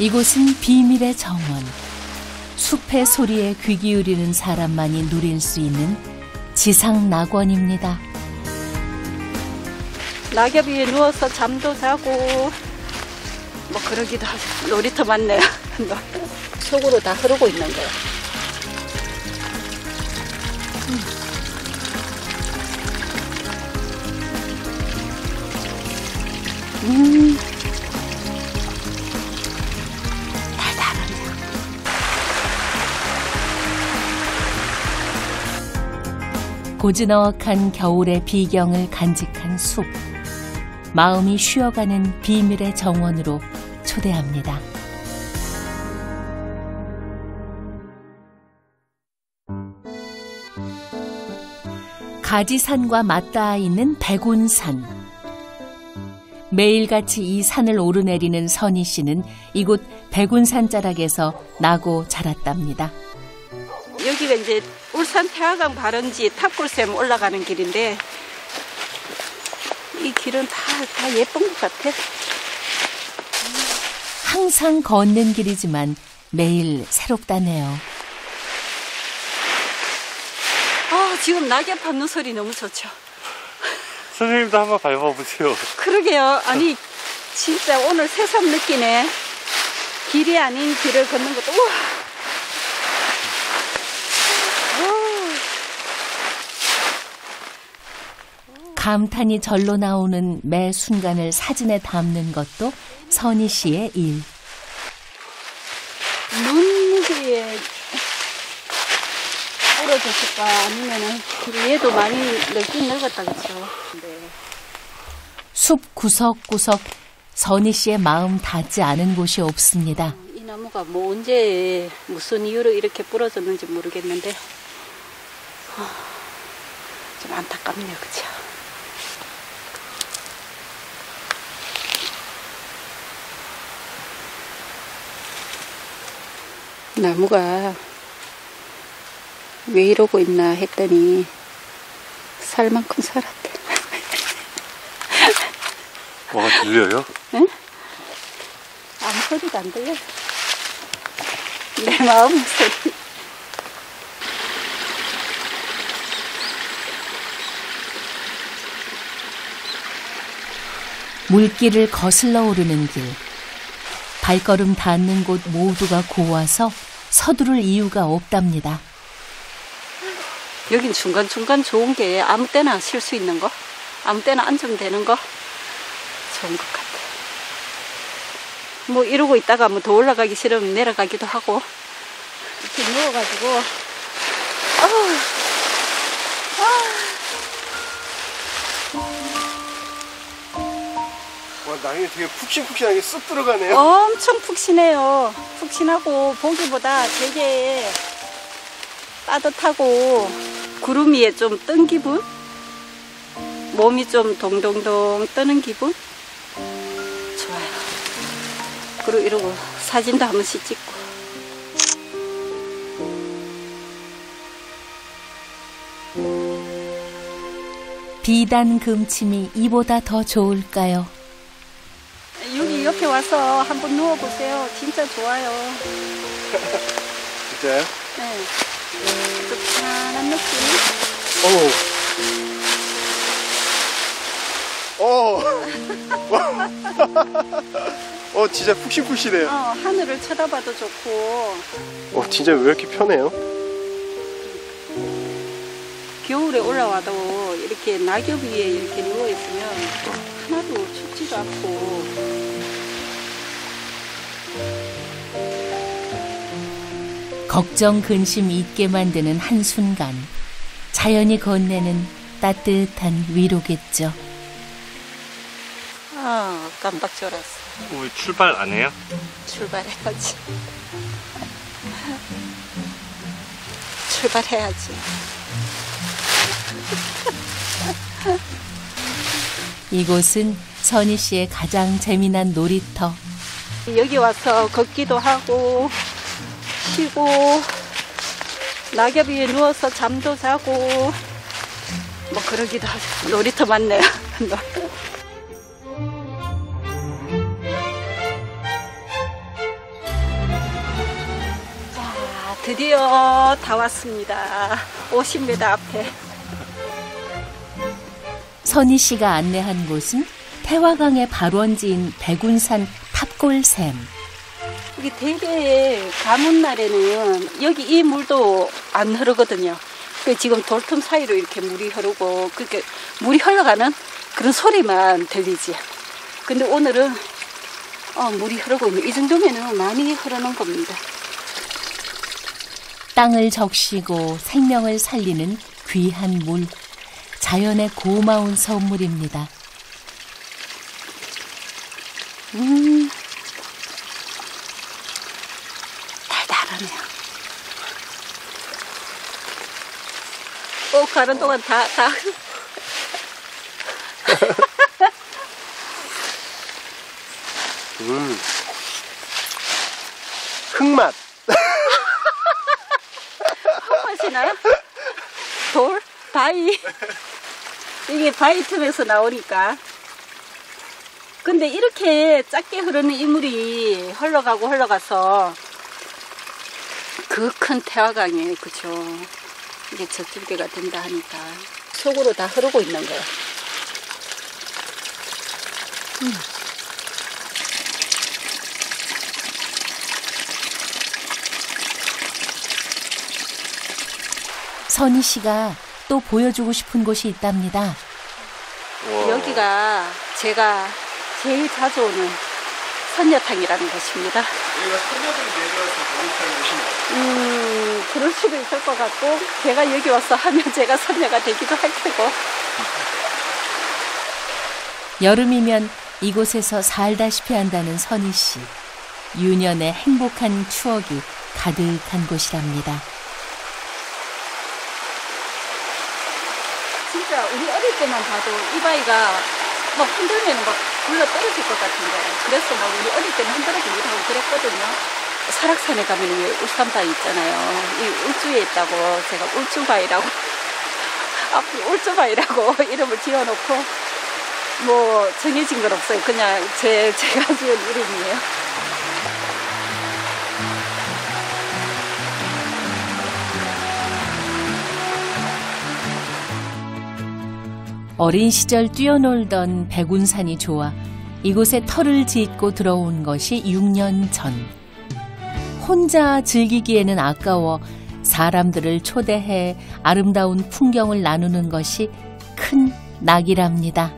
이곳은 비밀의 정원, 숲의 소리에 귀 기울이는 사람만이 누릴 수 있는 지상 낙원입니다. 낙엽 위에 누워서 잠도 자고 뭐 그러기도 하고. 놀이터 맞네요. 속으로 다 흐르고 있는 거예요. 달달합니다. 고즈넉한 겨울의 비경을 간직한 숲. 마음이 쉬어가는 비밀의 정원으로 초대합니다. 가지산과 맞닿아 있는 백운산. 매일같이 이 산을 오르내리는 선희 씨는 이곳 백운산 자락에서 나고 자랐답니다. 여기가 이제 울산 태화강 발원지 탑골샘 올라가는 길인데 이 길은 다 예쁜 것 같아. 항상 걷는 길이지만 매일 새롭다네요. 지금 낙엽 밟는 소리 너무 좋죠. 선생님도 한번 밟아보세요. 그러게요. 아니 진짜 오늘 새삼 느끼네. 길이 아닌 길을 걷는 것도. 우와. 감탄이 절로 나오는 매 순간을 사진에 담는 것도 선희 씨의 일. 눈물이 부러졌을까 아니면은 얘도 많이 늙긴 늙었다 그렇죠. 숲 구석구석 선희 씨의 마음 닿지 않은 곳이 없습니다. 이 나무가 뭐 언제 무슨 이유로 이렇게 부러졌는지 모르겠는데 좀 안타깝네요, 그렇죠? 나무가 왜 이러고 있나 했더니 살 만큼 살았대. 뭐가 들려요? 응? 아무 소리도 안 들려요. 내 마음 소리. 물길을 거슬러 오르는 길. 발걸음 닿는 곳 모두가 고와서 서두를 이유가 없답니다. 여긴 중간중간 좋은 게 아무 때나 쉴 수 있는 거, 아무 때나 안정되는 거 좋은 것 같아요. 뭐 이러고 있다가 뭐 더 올라가기 싫으면 내려가기도 하고 이렇게 누워가지고 와, 나이 되게 푹신푹신하게 쑥 들어가네요. 엄청 푹신해요. 푹신하고 보기보다 되게 따뜻하고 구름 위에 좀 뜬 기분? 몸이 좀 동동동 뜨는 기분? 좋아요. 그리고 이러고 사진도 한 번씩 찍고. 비단 금침이 이보다 더 좋을까요? 여기 옆에 와서 한번 누워보세요. 진짜 좋아요. 진짜요? 네. 좀 편안한 느낌. 진짜 푹신푹신해요. 하늘을 쳐다봐도 좋고. 진짜 왜 이렇게 편해요? 겨울에 올라와도 이렇게 낙엽 위에 이렇게 누워있으면 하나도 춥지도 않고. 걱정, 근심 잊게 만드는 한순간. 자연이 건네는 따뜻한 위로겠죠. 깜빡 졸았어. 오늘 출발 안 해요? 출발해야지. 출발해야지. 이곳은 선희 씨의 가장 재미난 놀이터. 여기 와서 걷기도 하고 쉬고 낙엽 위에 누워서 잠도 자고 뭐 그러기도 하고. 놀이터 맞네요. 드디어 다 왔습니다. 50m 앞에. 선희 씨가 안내한 곳은 태화강의 발원지인 백운산 탑골샘. 여기 대개 가뭄 날에는 여기 이 물도 안 흐르거든요. 지금 돌틈 사이로 이렇게 물이 흐르고, 그렇게 물이 흘러가는 그런 소리만 들리지. 근데 오늘은 물이 흐르고 있는, 이 정도면은 많이 흐르는 겁니다. 땅을 적시고 생명을 살리는 귀한 물, 자연의 고마운 선물입니다. 달달하네요. 가는 동안 다. 흙맛. 흙맛이나요? 돌? 바위? 이게 바위 틈에서 나오니까. 근데 이렇게 작게 흐르는 이 물이 흘러가서 그 큰 태화강이에요, 그쵸? 이게 젖줄기가 된다 하니까 속으로 다 흐르고 있는 거예요. 선희 씨가 또 보여주고 싶은 곳이 있답니다. 우와. 여기가 제가 제일 자주 오는 선녀탕이라는 곳입니다. 여기가 선녀들이 내려와서 목욕하는 곳인가요? 그럴 수도 있을 것 같고, 제가 여기 와서 하면 제가 선녀가 되기도 할 테고. 여름이면 이곳에서 살다시피 한다는 선희 씨. 유년의 행복한 추억이 가득한 곳이랍니다. 진짜 우리 어릴 때만 봐도 이 바위가 막 흔들면 막 굴러 떨어질 것 같은 거예요. 그래서 막 우리 어릴 때는 흔들어지기도 하고 그랬거든요. 설악산에 가면 울산바위 있잖아요. 이 울주에 있다고 제가 울주바위라고, 앞으로 울주바위라고 이름을 지어놓고 뭐 정해진 건 없어요. 그냥 제가 지은 이름이에요. 어린 시절 뛰어놀던 백운산이 좋아 이곳에 터를 짓고 들어온 것이 6년 전. 혼자 즐기기에는 아까워 사람들을 초대해 아름다운 풍경을 나누는 것이 큰 낙이랍니다.